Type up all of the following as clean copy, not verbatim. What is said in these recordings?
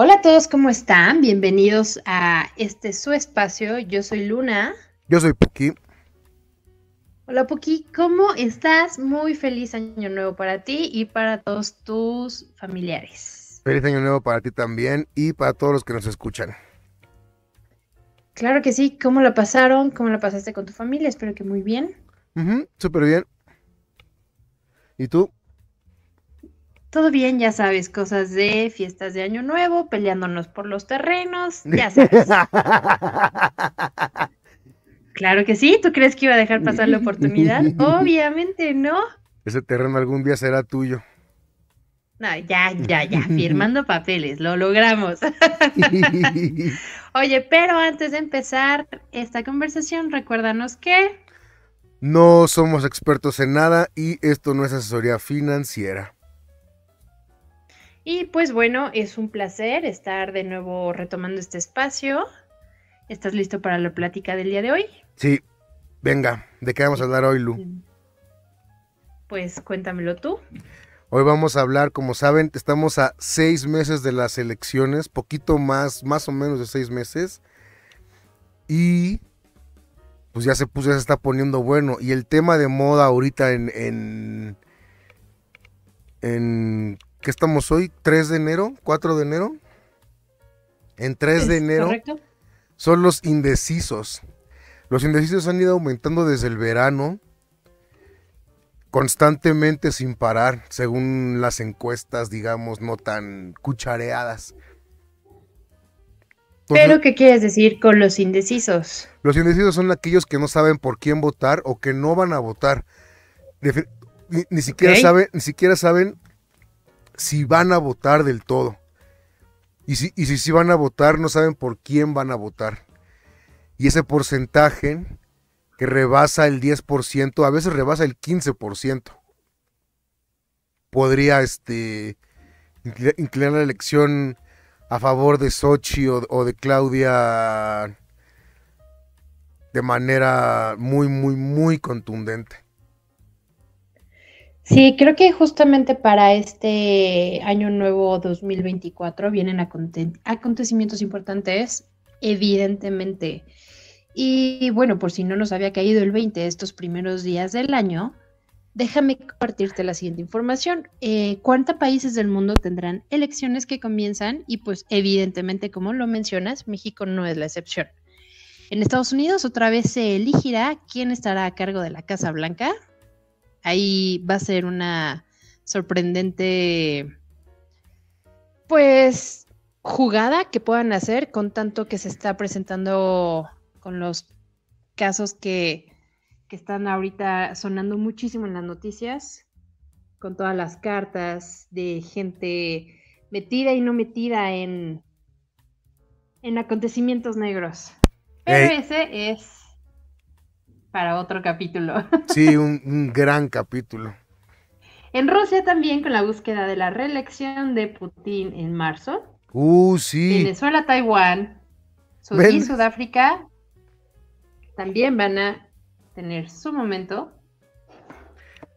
Hola a todos, ¿cómo están? Bienvenidos a este su espacio. Yo soy Luna. Yo soy Puki. Hola Puki, ¿cómo estás? Muy feliz año nuevo para ti y para todos tus familiares. Feliz año nuevo para ti también y para todos los que nos escuchan. Claro que sí, ¿cómo la pasaron? ¿Cómo la pasaste con tu familia? Espero que muy bien. Súper bien. ¿Y tú? Todo bien, ya sabes, cosas de fiestas de año nuevo, peleándonos por los terrenos, ya sabes. Claro que sí, ¿tú crees que iba a dejar pasar la oportunidad? Obviamente no. Ese terreno algún día será tuyo. No, ya, firmando papeles, lo logramos. Oye, pero antes de empezar esta conversación, recuérdanos que no somos expertos en nada y esto no es asesoría financiera. Y pues bueno, es un placer estar de nuevo retomando este espacio. ¿Estás listo para la plática del día de hoy? Sí, venga, ¿de qué vamos a hablar hoy, Lu? Pues cuéntamelo tú. Hoy vamos a hablar, como saben, estamos a 6 meses de las elecciones, poquito más o menos de 6 meses, y pues ya se está poniendo bueno, y el tema de moda ahorita en ¿qué estamos hoy? ¿3 de enero? ¿4 de enero? En 3 de enero, ¿correcto? Son los indecisos. Los indecisos han ido aumentando desde el verano, constantemente sin parar, según las encuestas, digamos, no tan cuchareadas. Entonces, ¿pero qué quieres decir con los indecisos? Los indecisos son aquellos que no saben por quién votar o que no van a votar. Ni siquiera saben si van a votar del todo. Y si van a votar, no saben por quién van a votar. Y ese porcentaje que rebasa el 10%, a veces rebasa el 15%. Podría inclinar la elección a favor de Xóchitl o de Claudia de manera muy, muy, muy contundente. Sí, creo que justamente para este año nuevo 2024 vienen acontecimientos importantes, evidentemente. Y bueno, por si no nos había caído el 20 estos primeros días del año, déjame compartirte la siguiente información. ¿Cuántos países del mundo tendrán elecciones que comienzan? Y pues evidentemente, como lo mencionas, México no es la excepción. En Estados Unidos otra vez se elegirá quién estará a cargo de la Casa Blanca. Ahí va a ser una sorprendente, pues, jugada que puedan hacer con tanto que se está presentando con los casos que están ahorita sonando muchísimo en las noticias, con todas las cartas de gente metida y no metida en acontecimientos negros. Pero ese es para otro capítulo. Sí, un gran capítulo. En Rusia también, con la búsqueda de la reelección de Putin en marzo. Sí. Venezuela, Taiwán, y Sudáfrica también van a tener su momento.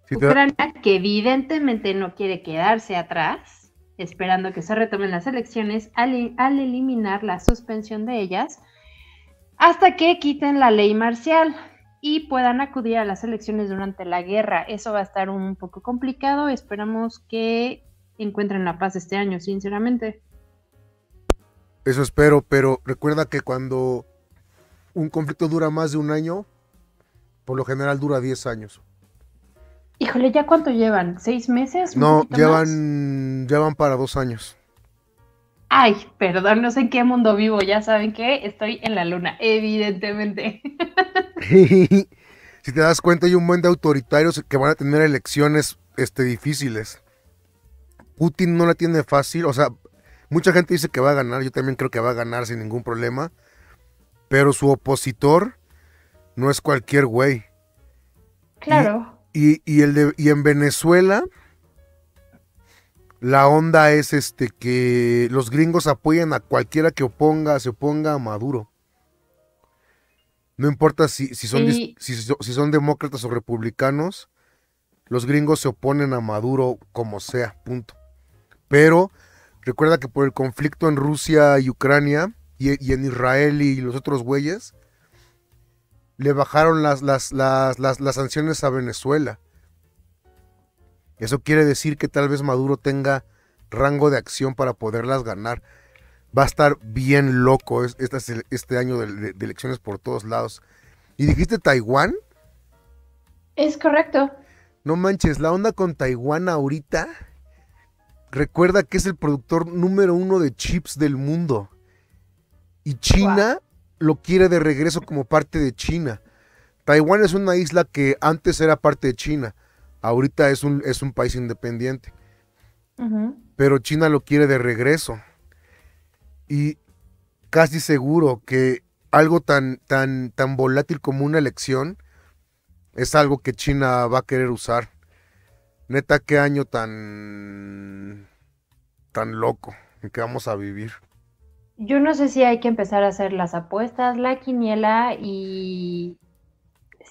Sí, Ucrania, que evidentemente no quiere quedarse atrás, esperando que se retomen las elecciones al eliminar la suspensión de ellas hasta que quiten la ley marcial y puedan acudir a las elecciones durante la guerra. Eso va a estar un poco complicado. Esperamos que encuentren la paz este año, sinceramente. Eso espero, pero recuerda que cuando un conflicto dura más de un año, por lo general dura 10 años. Híjole, ¿ya cuánto llevan? ¿6 meses? No, llevan para 2 años. Ay, perdón, no sé en qué mundo vivo, ya saben que estoy en la luna, evidentemente. Si te das cuenta, hay un buen de autoritarios que van a tener elecciones difíciles. Putin no la tiene fácil, o sea, mucha gente dice que va a ganar, yo también creo que va a ganar sin ningún problema, pero su opositor no es cualquier güey. Claro. Y en Venezuela, la onda es que los gringos apoyan a cualquiera que se oponga a Maduro. No importa si son demócratas o republicanos, los gringos se oponen a Maduro como sea, punto. Pero Recuerda que por el conflicto en Rusia y Ucrania y en Israel y los otros güeyes, le bajaron las sanciones a Venezuela. Eso quiere decir que tal vez Maduro tenga rango de acción para poderlas ganar. Va a estar bien loco este año de elecciones por todos lados. ¿Y dijiste Taiwán? Es correcto. No manches, la onda con Taiwán ahorita. Recuerda que es el productor número 1 de chips del mundo. Y China lo quiere de regreso como parte de China. Taiwán es una isla que antes era parte de China. Ahorita es un país independiente. Pero China lo quiere de regreso. Y casi seguro que algo tan volátil como una elección es algo que China va a querer usar. Neta, qué año tan loco en que vamos a vivir. Yo no sé si hay que empezar a hacer las apuestas, la quiniela y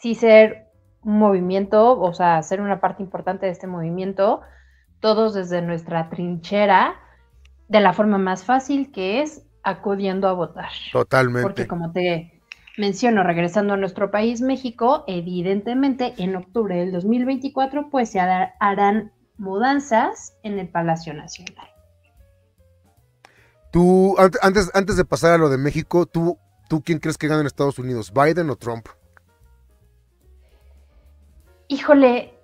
sí ser un movimiento, o sea, ser una parte importante de este movimiento, todos desde nuestra trinchera, de la forma más fácil que es acudiendo a votar. Totalmente. Porque como te menciono, regresando a nuestro país, México, evidentemente en octubre del 2024, pues se harán mudanzas en el Palacio Nacional. Tú, antes de pasar a lo de México, ¿tú quién crees que gana en Estados Unidos, Biden o Trump? Híjole,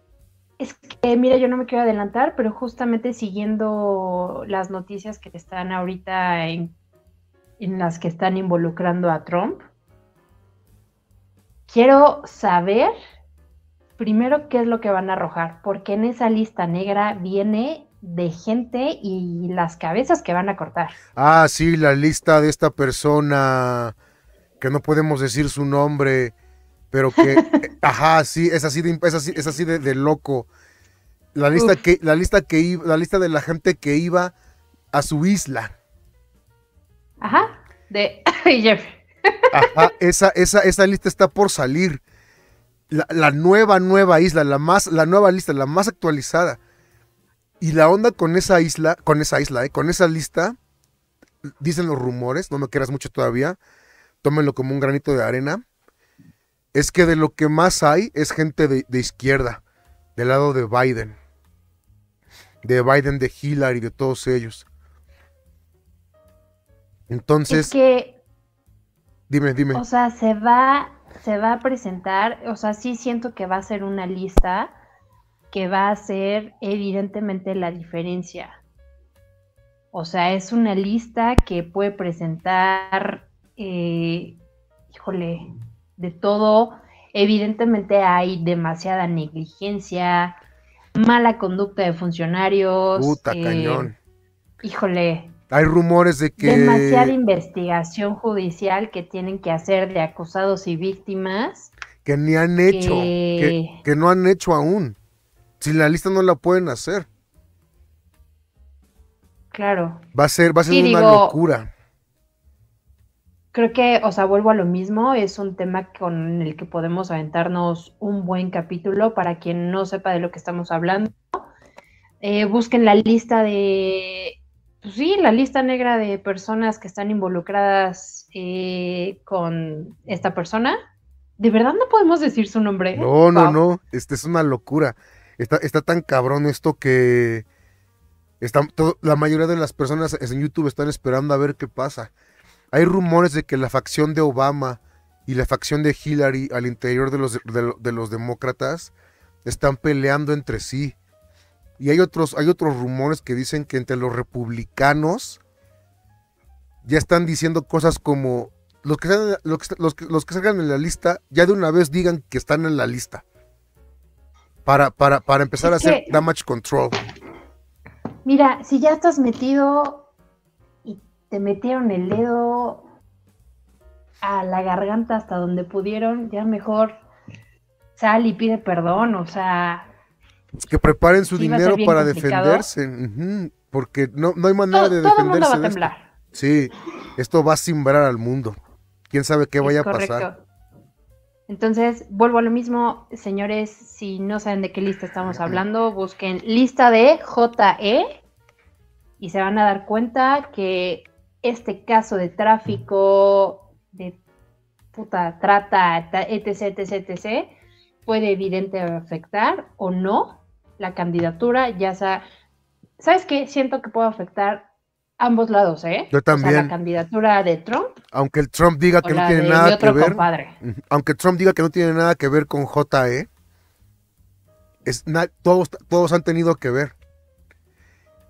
es que mira, yo no me quiero adelantar, pero justamente siguiendo las noticias que están ahorita en las que están involucrando a Trump, quiero saber primero qué es lo que van a arrojar, porque en esa lista negra viene de gente y las cabezas que van a cortar. Ah, sí, la lista de esta persona, que no podemos decir su nombre, pero que, ajá, sí, es así de loco. La lista de la gente que iba a su isla. Ajá, de Jeffrey. Ajá, esa lista está por salir. La nueva isla, la nueva lista, la más actualizada. Y la onda con esa isla, con esa lista, dicen los rumores, no me creas mucho todavía, tómenlo como un granito de arena, es que de lo que más hay es gente de izquierda, del lado de Biden, de Hillary, de todos ellos. Entonces... Es que... Dime. O sea, se va a presentar, o sea, sí siento que va a ser una lista que va a ser evidentemente la diferencia. O sea, es una lista que puede presentar, híjole, de todo. Evidentemente hay demasiada negligencia, mala conducta de funcionarios. Puta, cañón. Híjole. Hay rumores de que... Demasiada investigación judicial que tienen que hacer de acusados y víctimas. Que ni han hecho, que no han hecho aún. Si la lista no la pueden hacer. Claro. Va a ser sí, una locura. Creo que, o sea, vuelvo a lo mismo, es un tema con el que podemos aventarnos un buen capítulo para quien no sepa de lo que estamos hablando. Busquen la lista de... Sí, la lista negra de personas que están involucradas con esta persona. De verdad no podemos decir su nombre. No, no, no. Es una locura. Está tan cabrón esto que la mayoría de las personas en YouTube están esperando a ver qué pasa. Hay rumores de que la facción de Obama y la facción de Hillary al interior de los demócratas están peleando entre sí. Y hay otros rumores que dicen que entre los republicanos ya están diciendo cosas como los que salgan en la lista, ya de una vez digan que están en la lista. Para empezar a hacer damage control. Mira, si ya estás metido y te metieron el dedo a la garganta hasta donde pudieron, ya mejor sal y pide perdón, o sea... Que preparen su dinero para defenderse, porque no hay manera de defenderse. Todo el mundo va a temblar. Sí, esto va a simbrar al mundo. Quién sabe qué vaya a pasar. Entonces, vuelvo a lo mismo, señores, si no saben de qué lista estamos hablando, busquen lista de JE y se van a dar cuenta que este caso de tráfico, de puta trata, etc, etc, etc, puede evidentemente afectar o no la candidatura, ya sea... ¿Sabes qué? Siento que puede afectar ambos lados, ¿eh? Yo también. O sea, la candidatura de Trump. Aunque el Trump diga que no tiene nada que ver. Aunque Trump diga que no tiene nada que ver con JE, todos han tenido que ver.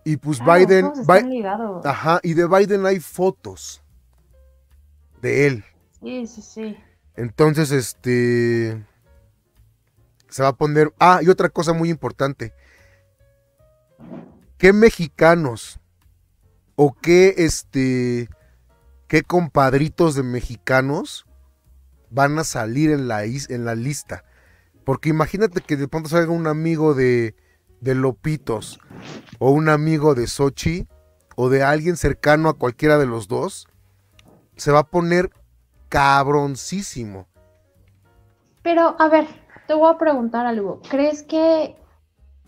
Y pues claro, Biden... Todos están ligados. Ajá, y de Biden hay fotos de él. Sí, sí, sí. Entonces, se va a poner... Ah, y otra cosa muy importante. ¿Qué mexicanos o qué compadritos de mexicanos van a salir en la lista? Porque imagínate que de pronto salga un amigo de Lopitos o un amigo de Xochitl o de alguien cercano a cualquiera de los dos, se va a poner cabroncísimo. Pero, a ver, te voy a preguntar algo. ¿Crees que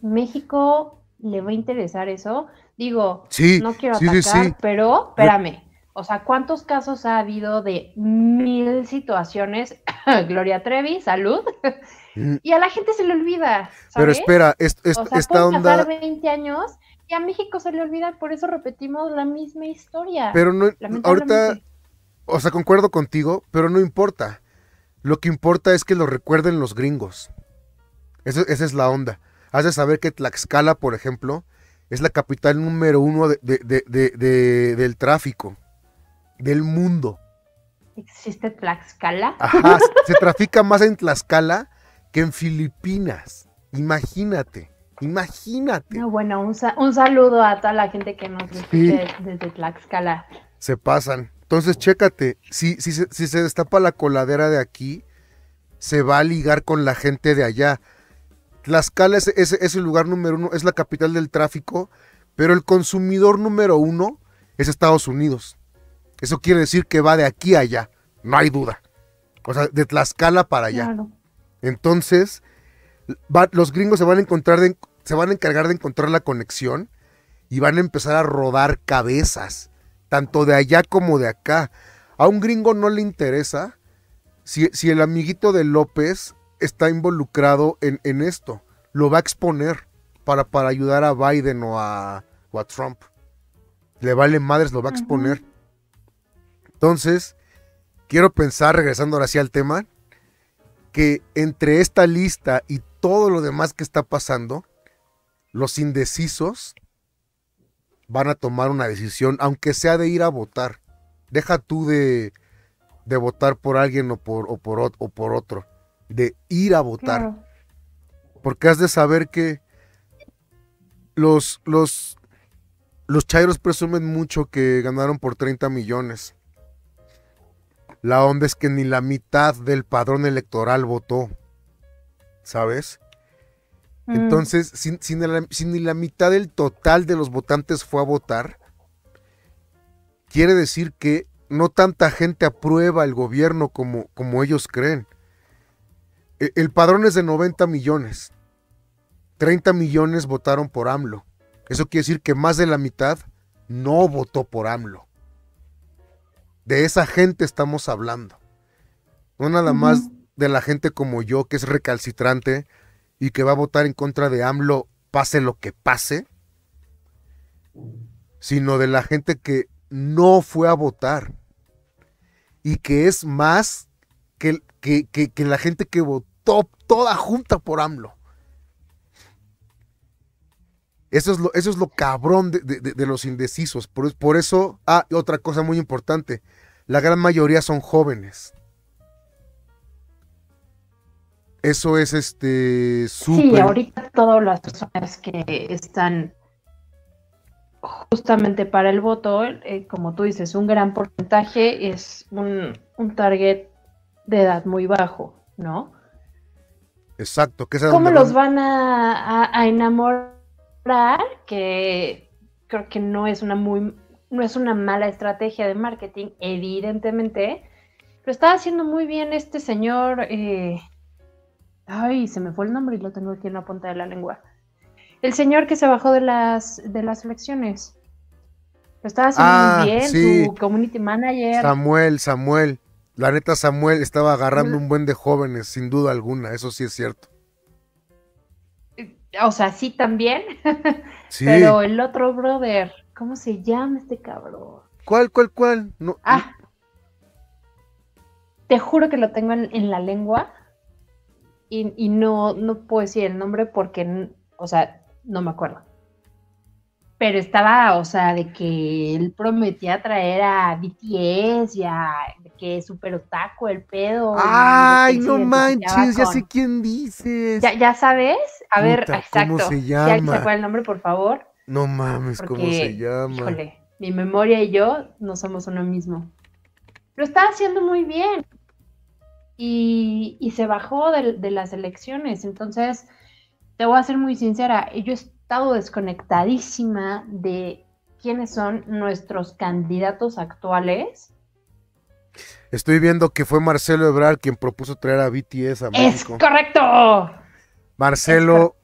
México... ¿le va a interesar eso? Digo, sí, no quiero atacar, sí. Pero, espérame, o sea, ¿cuántos casos ha habido de 1000 situaciones? Gloria Trevi, salud. Y a la gente se le olvida, ¿sabes? Pero espera, esta onda... pasar 20 años y a México se le olvida, por eso repetimos la misma historia. Pero no, ahorita, o sea, concuerdo contigo, pero no importa. Lo que importa es que lo recuerden los gringos. Esa es la onda. Has de saber que Tlaxcala, por ejemplo, es la capital número 1 del tráfico del mundo. ¿Existe Tlaxcala? Ajá, se trafica más en Tlaxcala que en Filipinas. Imagínate. No, bueno, un saludo a toda la gente que nos escucha desde Tlaxcala. Se pasan. Entonces, chécate, si se destapa la coladera de aquí, se va a ligar con la gente de allá. Tlaxcala es el lugar número 1, es la capital del tráfico, pero el consumidor número 1 es Estados Unidos. Eso quiere decir que va de aquí a allá, no hay duda. O sea, de Tlaxcala para allá. Claro. Entonces, los gringos se van a encargar de encontrar la conexión y van a empezar a rodar cabezas, tanto de allá como de acá. A un gringo no le interesa si el amiguito de López está involucrado en esto, lo va a exponer para ayudar a Biden o a Trump. Le vale madres, lo va a exponer. Entonces, quiero pensar, regresando ahora sí al tema, que entre esta lista y todo lo demás que está pasando, los indecisos van a tomar una decisión, aunque sea de ir a votar. Deja tú de votar por alguien o por otro. De ir a votar. Claro. Porque has de saber que los chairos presumen mucho que ganaron por 30 millones. La onda es que ni la mitad del padrón electoral votó, ¿sabes? Entonces, si ni la mitad del total de los votantes fue a votar, quiere decir que no tanta gente aprueba el gobierno como ellos creen. El padrón es de 90 millones, 30 millones votaron por AMLO, eso quiere decir que más de la mitad no votó por AMLO, de esa gente estamos hablando, no nada más de la gente como yo que es recalcitrante y que va a votar en contra de AMLO pase lo que pase, sino de la gente que no fue a votar y que es más que la gente que votó toda junta por AMLO. Eso es lo cabrón de los indecisos. Por eso, otra cosa muy importante, la gran mayoría son jóvenes. Eso es súper... Sí, ahorita todas las personas que están justamente para el voto, como tú dices, un gran porcentaje es un target de edad muy bajo, ¿no? Exacto. ¿Cómo los van a enamorar? Que creo que no es una mala estrategia de marketing, evidentemente. Lo está haciendo muy bien este señor. Ay, se me fue el nombre y lo tengo aquí en la punta de la lengua. El señor que se bajó de las elecciones. Lo estaba haciendo muy bien, sí, tu community manager. Samuel. La neta, Samuel estaba agarrando un buen de jóvenes, sin duda alguna, eso sí es cierto. O sea, sí también, sí. Pero el otro brother, ¿cómo se llama este cabrón? ¿Cuál? No, te juro que lo tengo en la lengua y no puedo decir el nombre porque, o sea, no me acuerdo. Pero estaba, o sea, de que él prometía traer a BTS y a que super otaku, el pedo. ¡Ay, no manches! Ya sé quién dices. ¿Ya sabes? A ver, exacto. ¿Cómo se llama? ¿Ya se acuerda el nombre, por favor? No mames, porque, ¿cómo se llama? Híjole, mi memoria y yo no somos uno mismo. Lo estaba haciendo muy bien. Y se bajó de las elecciones. Entonces, te voy a ser muy sincera. Yo estado desconectadísima de quiénes son nuestros candidatos actuales. Estoy viendo que fue Marcelo Ebrard quien propuso traer a BTS a México. ¡Es correcto! Marcelo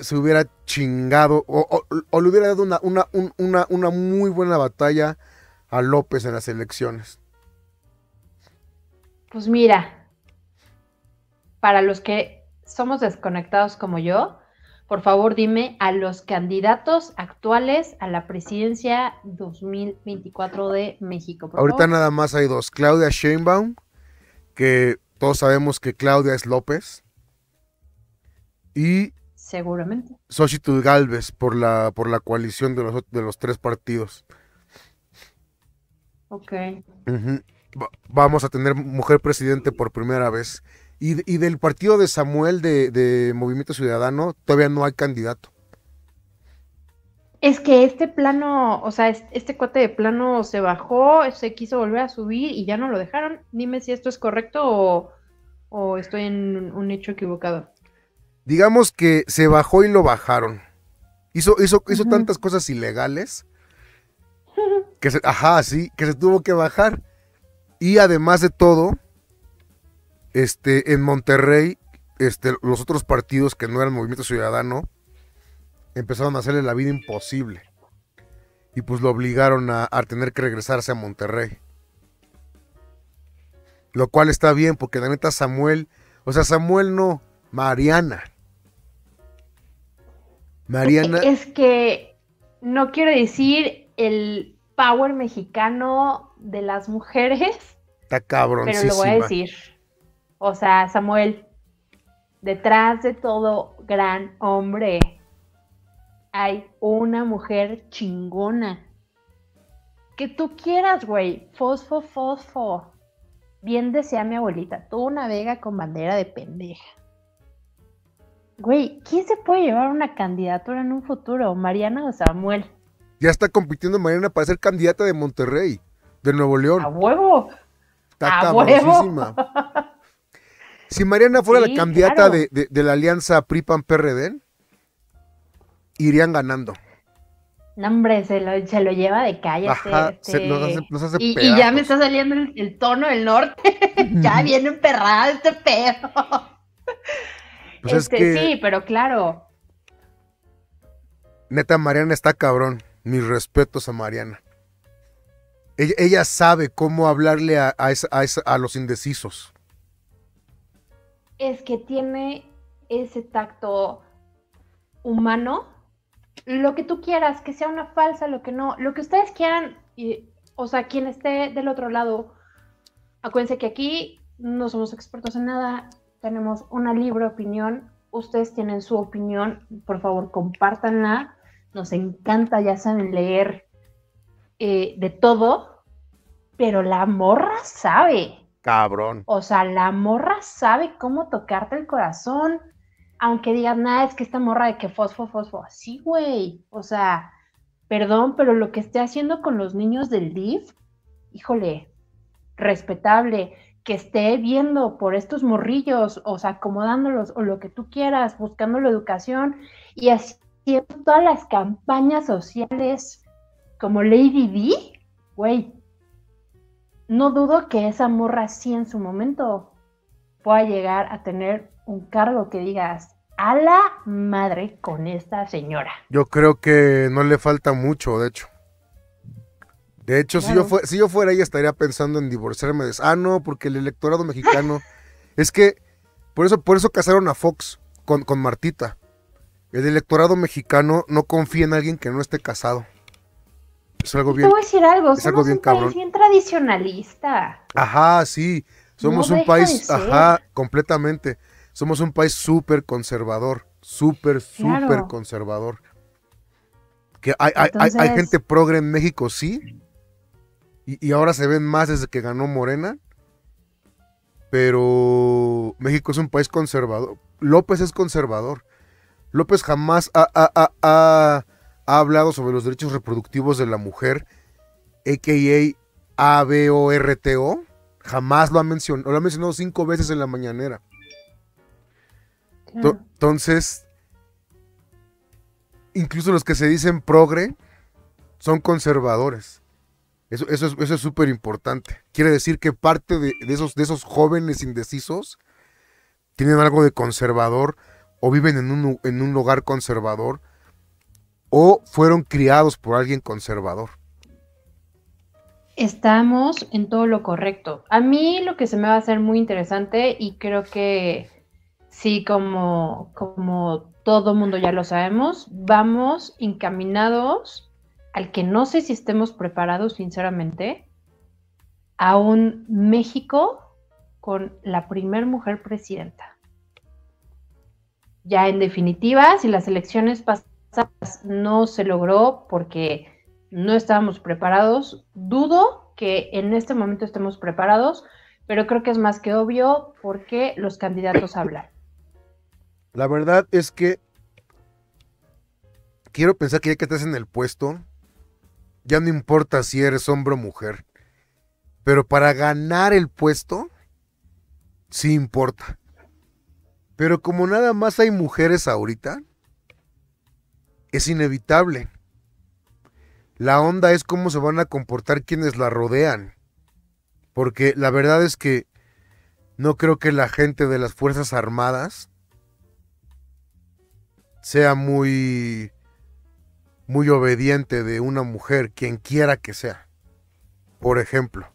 se hubiera chingado o le hubiera dado una muy buena batalla a López en las elecciones. Pues mira, para los que somos desconectados como yo, por favor, dime a los candidatos actuales a la presidencia 2024 de México. Ahorita nada más hay dos, Claudia Sheinbaum, que todos sabemos que Claudia es López, y seguramente Xóchitl Gálvez por la coalición de los tres partidos. Ok. Uh-huh. Vamos a tener mujer presidente por primera vez. Y del partido de Samuel de Movimiento Ciudadano todavía no hay candidato. Es que este plano, o sea, este cuate de plano se bajó, se quiso volver a subir y ya no lo dejaron. Dime si esto es correcto o estoy en un hecho equivocado. Digamos que se bajó y lo bajaron. Hizo tantas cosas ilegales que se tuvo que bajar. Y además de todo, en Monterrey, los otros partidos que no eran Movimiento Ciudadano empezaron a hacerle la vida imposible y pues lo obligaron a tener que regresarse a Monterrey, lo cual está bien porque la neta Mariana es que no quiero decir el power mexicano de las mujeres está cabroncísima, pero lo voy a decir. O sea, Samuel, detrás de todo gran hombre hay una mujer chingona. Que tú quieras, güey. Fosfo. Bien decía mi abuelita, tú navega con bandera de pendeja. Güey, ¿quién se puede llevar una candidatura en un futuro? ¿Mariana o Samuel? Ya está compitiendo Mariana para ser candidata de Monterrey, de Nuevo León. ¡A huevo! Está cabroncísima. Si Mariana fuera la candidata de la alianza PRI-PAN-PRD, irían ganando. No, hombre, se lo lleva de calle. Nos hace y ya me está saliendo el tono del norte. Ya viene emperrado este pedo. Pues sí, pero claro. Neta, Mariana está cabrón. Mis respetos a Mariana. Ella sabe cómo hablarle a los indecisos. Es que tiene ese tacto humano, lo que tú quieras, que sea una falsa, lo que no, lo que ustedes quieran, y, o sea, quien esté del otro lado, acuérdense que aquí no somos expertos en nada, tenemos una libre opinión, ustedes tienen su opinión, por favor, compártanla, nos encanta, ya saben leer de todo, pero la morra sabe. Cabrón. O sea, la morra sabe cómo tocarte el corazón, aunque digan, nada, es que esta morra de que fosfo, sí, güey, o sea, perdón, pero lo que esté haciendo con los niños del DIF, híjole, respetable, que esté viendo por estos morrillos, o sea, acomodándolos, o lo que tú quieras, buscando la educación, y haciendo todas las campañas sociales, como Lady B, güey. No dudo que esa morra sí en su momento pueda llegar a tener un cargo que digas, a la madre con esta señora. Yo creo que no le falta mucho, de hecho. De hecho, claro, si yo fuera ella, estaría pensando en divorciarme de... Ah, no, porque el electorado mexicano... Es que por eso casaron a Fox con Martita. El electorado mexicano no confía en alguien que no esté casado. Es algo bien... Te voy a decir algo, somos un país bien tradicionalista. Ajá, sí. Somos un país, ajá, completamente. Somos un país súper conservador. Súper conservador. Que hay gente progre en México, sí. Y ahora se ven más desde que ganó Morena. Pero México es un país conservador. López es conservador. López jamás ha hablado sobre los derechos reproductivos de la mujer, a.k.a. ABORTO. Jamás lo ha mencionado. Lo ha mencionado 5 veces en la mañanera. Claro. Entonces, incluso los que se dicen progre son conservadores. Eso es súper importante. Quiere decir que parte de esos jóvenes indecisos tienen algo de conservador, o viven en un lugar conservador, o fueron criados por alguien conservador. Estamos en todo lo correcto. A mí lo que se me va a hacer muy interesante, y creo que sí, como todo mundo ya lo sabemos, vamos encaminados al que no sé si estemos preparados, sinceramente, a un México con la primer mujer presidenta. Ya en definitiva, si las elecciones pasadas no se logró porque no estábamos preparados, dudo que en este momento estemos preparados, pero creo que es más que obvio porque los candidatos hablan. La verdad es que quiero pensar que ya que estás en el puesto, ya no importa si eres hombre o mujer, pero para ganar el puesto sí importa. Pero como nada más hay mujeres ahorita, es inevitable. La onda es cómo se van a comportar quienes la rodean, porque la verdad es que no creo que la gente de las Fuerzas Armadas sea muy obediente de una mujer, quien quiera que sea, por ejemplo,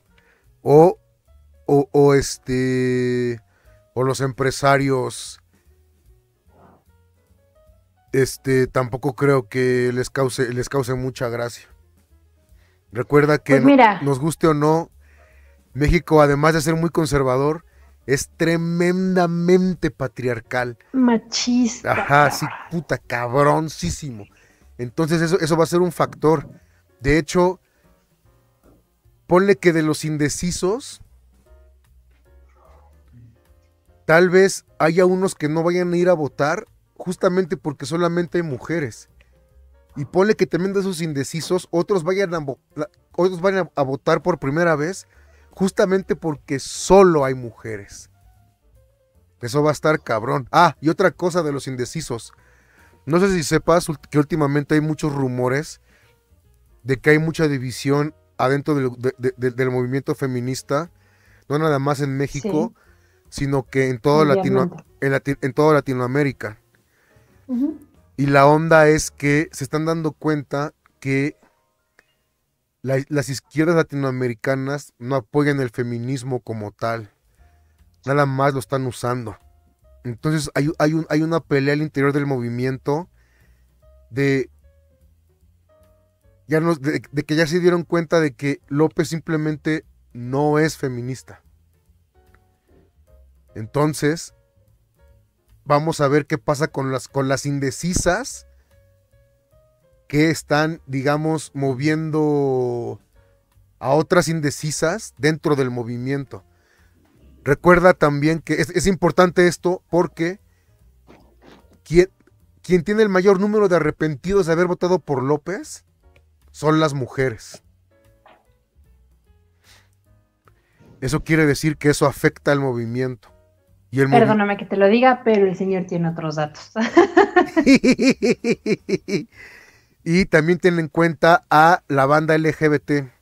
o los empresarios, tampoco creo que les cause mucha gracia. Recuerda que, pues mira, nos guste o no, México, además de ser muy conservador, es tremendamente patriarcal, machista, ajá, sí, puta, cabroncísimo. Entonces eso va a ser un factor. De hecho, ponle que de los indecisos, tal vez haya unos que no vayan a ir a votar justamente porque solamente hay mujeres. Y ponle que también de esos indecisos, otros vayan a votar por primera vez justamente porque solo hay mujeres. Eso va a estar cabrón. Ah, y otra cosa de los indecisos. No sé si sepas que últimamente hay muchos rumores de que hay mucha división adentro del movimiento feminista, no nada más en México, sí, sino que en toda Latinoamérica. Uh-huh. Y la onda es que se están dando cuenta que las izquierdas latinoamericanas no apoyan el feminismo como tal, nada más lo están usando. Entonces hay una pelea al interior del movimiento de que ya se dieron cuenta de que López simplemente no es feminista. Entonces vamos a ver qué pasa con las indecisas que están, digamos, moviendo a otras indecisas dentro del movimiento. Recuerda también que es importante esto, porque quien tiene el mayor número de arrepentidos de haber votado por López son las mujeres. Eso quiere decir que eso afecta al movimiento. Y perdóname que te lo diga, pero el señor tiene otros datos. Y también ten en cuenta a la banda LGBT.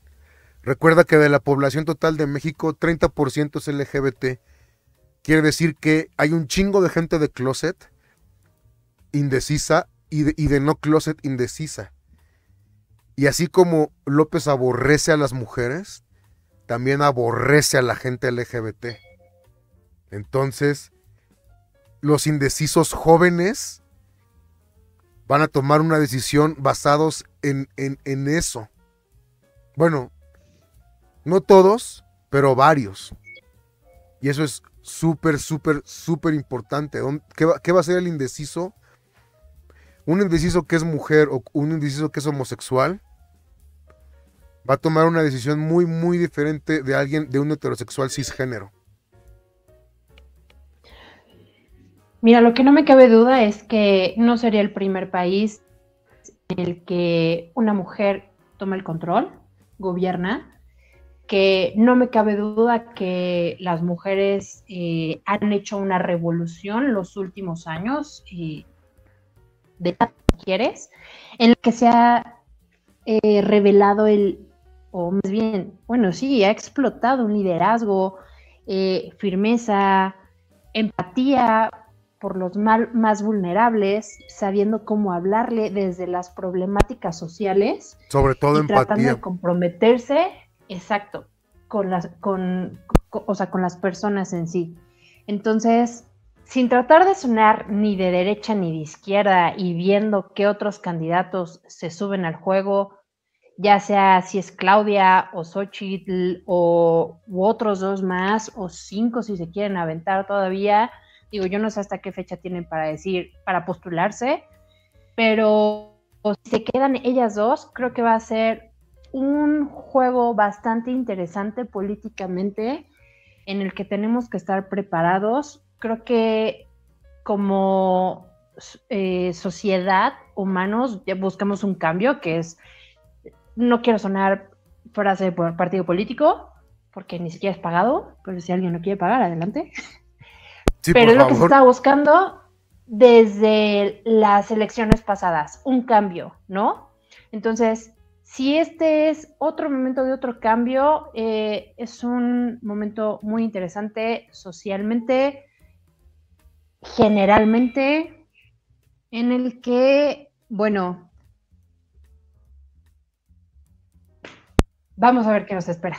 Recuerda que de la población total de México, 30% es LGBT. Quiere decir que hay un chingo de gente de closet indecisa y de no closet indecisa. Y así como López aborrece a las mujeres, también aborrece a la gente LGBT. Entonces, los indecisos jóvenes van a tomar una decisión basados en eso. Bueno, no todos, pero varios. Y eso es súper, súper, súper importante. ¿Qué va a ser el indeciso? Un indeciso que es mujer o un indeciso que es homosexual va a tomar una decisión muy, muy diferente de alguien, de un heterosexual cisgénero. Mira, lo que no me cabe duda es que no sería el primer país en el que una mujer toma el control, gobierna, que no me cabe duda que las mujeres han hecho una revolución los últimos años y de las mujeres, en la que se ha revelado ha explotado un liderazgo, firmeza, empatía por los más vulnerables, sabiendo cómo hablarle desde las problemáticas sociales. Sobre todo empatía. Tratando de comprometerse, exacto, con las personas en sí. Entonces, sin tratar de sonar ni de derecha ni de izquierda y viendo qué otros candidatos se suben al juego, ya sea si es Claudia o Xóchitl u otros dos más o 5 si se quieren aventar todavía, digo, yo no sé hasta qué fecha tienen para postularse, pero si se quedan ellas dos, creo que va a ser un juego bastante interesante políticamente en el que tenemos que estar preparados. Creo que como sociedad, humanos, buscamos un cambio que es, no quiero sonar frase por partido político, porque ni siquiera es pagado, pero si alguien lo quiere pagar, adelante. Sí, pero es lo que se está buscando desde las elecciones pasadas, un cambio, ¿no? Entonces, si este es otro momento de otro cambio, es un momento muy interesante socialmente, generalmente, en el que, bueno, vamos a ver qué nos espera.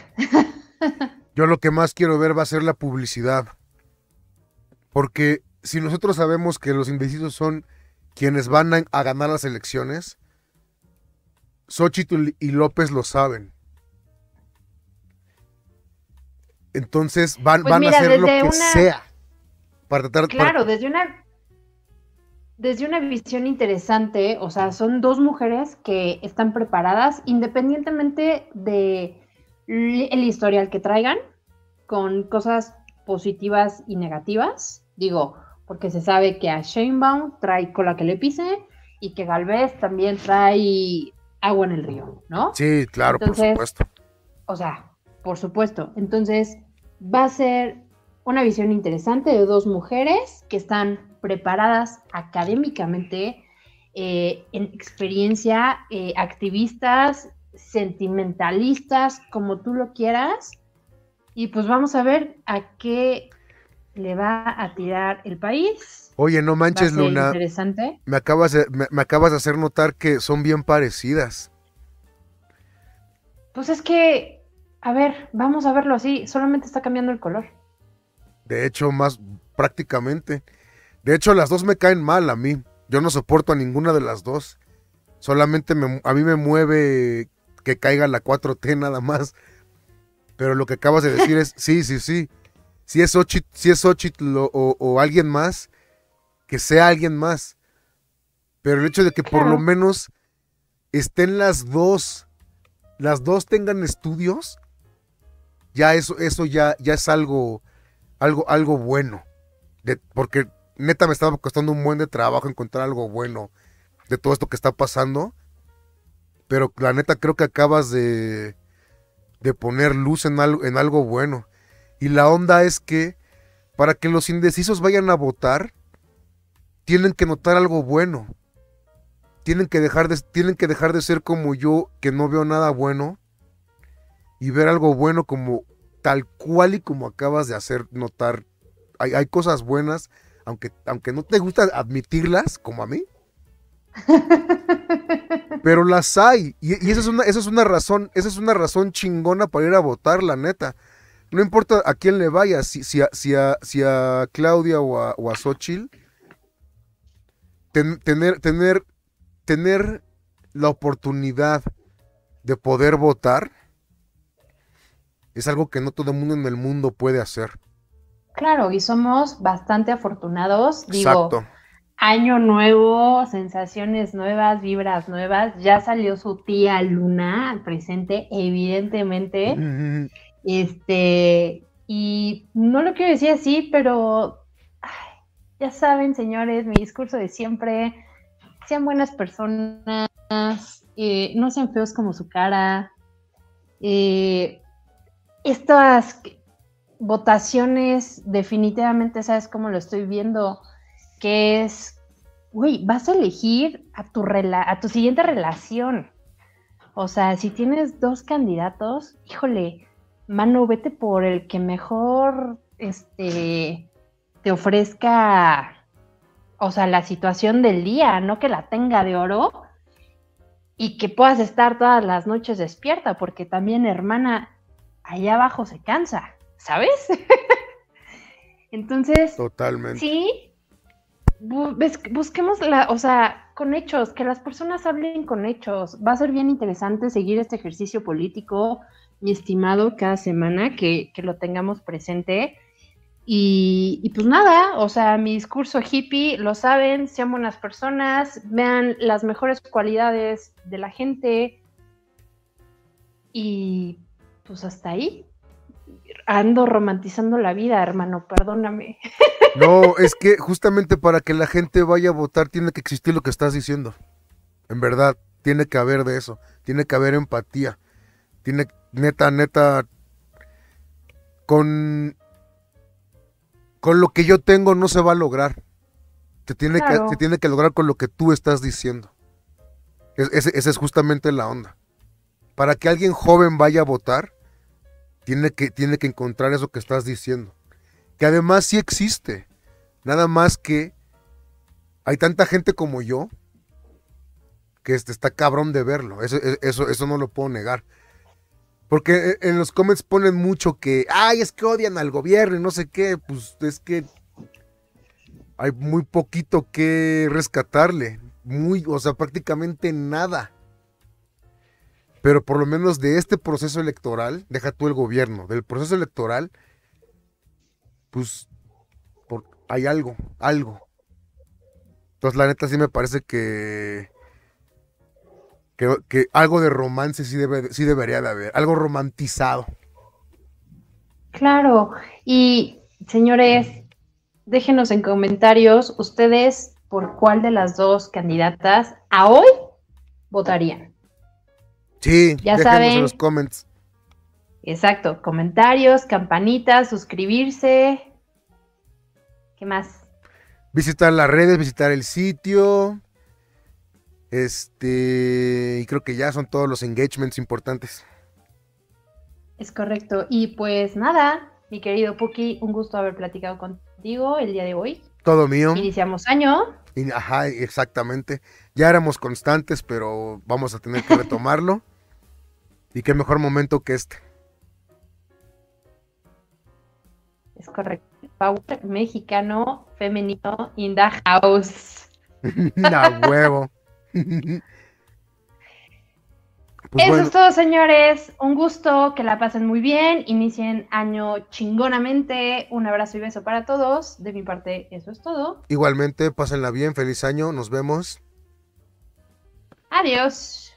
Yo lo que más quiero ver va a ser la publicidad, porque si nosotros sabemos que los indecisos son quienes van a ganar las elecciones, Xóchitl y López lo saben. Entonces van a hacer lo que sea para tratar. Claro, desde una visión interesante, o sea, son dos mujeres que están preparadas independientemente de el historial que traigan, con cosas positivas y negativas, digo, porque se sabe que a Sheinbaum trae cola que le pise y que Gálvez también trae agua en el río, ¿no? Sí, claro, entonces, por supuesto. O sea, por supuesto. Entonces, va a ser una visión interesante de dos mujeres que están preparadas académicamente, en experiencia, activistas, sentimentalistas, como tú lo quieras. Y pues vamos a ver a qué le va a tirar el país. Oye, no manches, Luna. Interesante. Me acabas de hacer notar que son bien parecidas. Pues es que, a ver, vamos a verlo así, solamente está cambiando el color. De hecho, más prácticamente. De hecho, las dos me caen mal a mí. Yo no soporto a ninguna de las dos. Solamente a mí me mueve que caiga la 4T nada más. Pero lo que acabas de decir es, sí. Si es Xóchitl o alguien más, que sea alguien más. Pero el hecho de que por lo menos estén las dos tengan estudios, ya eso ya es algo bueno. Porque neta me estaba costando un buen de trabajo encontrar algo bueno de todo esto que está pasando. Pero la neta creo que acabas de poner luz en algo bueno. Y la onda es que para que los indecisos vayan a votar, tienen que notar algo bueno. Tienen que dejar de ser como yo, que no veo nada bueno, y ver algo bueno como tal cual y como acabas de hacer notar. Hay cosas buenas, aunque no te gusta admitirlas, como a mí. Pero las hay, y esa es una razón chingona para ir a votar, la neta. No importa a quién le vaya, si a Claudia o a Xóchitl, tener la oportunidad de poder votar es algo que no todo el mundo en el mundo puede hacer. Claro, y somos bastante afortunados, digo. Exacto. Año nuevo, sensaciones nuevas, vibras nuevas. Ya salió su tía Luna al presente, evidentemente. Mm-hmm. Y no lo quiero decir así, pero ay, ya saben, señores, mi discurso de siempre: sean buenas personas, no sean feos como su cara. Estas votaciones, definitivamente, ¿sabes cómo lo estoy viendo? Que es, güey, vas a elegir a tu siguiente relación. O sea, si tienes dos candidatos, híjole, mano, vete por el que mejor te ofrezca, o sea, la situación del día, no que la tenga de oro y que puedas estar todas las noches despierta, porque también, hermana, allá abajo se cansa, ¿sabes? Entonces, totalmente. Sí. Busquemos, o sea, con hechos, que las personas hablen con hechos. Va a ser bien interesante seguir este ejercicio político, mi estimado, cada semana, que lo tengamos presente. Y pues nada, o sea, mi discurso hippie, lo saben, sean buenas personas, vean las mejores cualidades de la gente. Y pues hasta ahí. Ando romantizando la vida, hermano, perdóname. No, es que justamente para que la gente vaya a votar tiene que existir lo que estás diciendo. En verdad, tiene que haber de eso, tiene que haber empatía. Tiene, neta, con lo que yo tengo no se va a lograr. Se tiene que lograr con lo que tú estás diciendo. Esa es justamente la onda. Para que alguien joven vaya a votar, tiene que encontrar eso que estás diciendo, que además sí existe, nada más que hay tanta gente como yo que está cabrón de verlo, eso no lo puedo negar, porque en los comments ponen mucho que, ay, es que odian al gobierno y no sé qué. Pues es que hay muy poquito que rescatarle, o sea, prácticamente nada. Pero por lo menos de este proceso electoral, deja tú el gobierno, del proceso electoral, pues hay algo. Entonces la neta sí me parece que algo de romance sí debería de haber, algo romantizado. Claro, y señores, déjenos en comentarios ustedes por cuál de las dos candidatas a hoy votarían. Sí, ya saben, en los comments. Exacto, comentarios, campanitas, suscribirse. ¿Qué más? Visitar las redes, visitar el sitio. Y creo que ya son todos los engagements importantes. Es correcto. Y pues nada, mi querido Puki, un gusto haber platicado contigo el día de hoy. Todo mío. Iniciamos año. Ajá, exactamente. Ya éramos constantes, pero vamos a tener que retomarlo. Y qué mejor momento que este. Es correcto. Power mexicano, femenino, in the house. ¡La huevo! Pues eso, bueno. Es todo, señores. Un gusto, que la pasen muy bien. Inicien año chingonamente. Un abrazo y beso para todos. De mi parte, eso es todo. Igualmente, pásenla bien. Feliz año. Nos vemos. Adiós.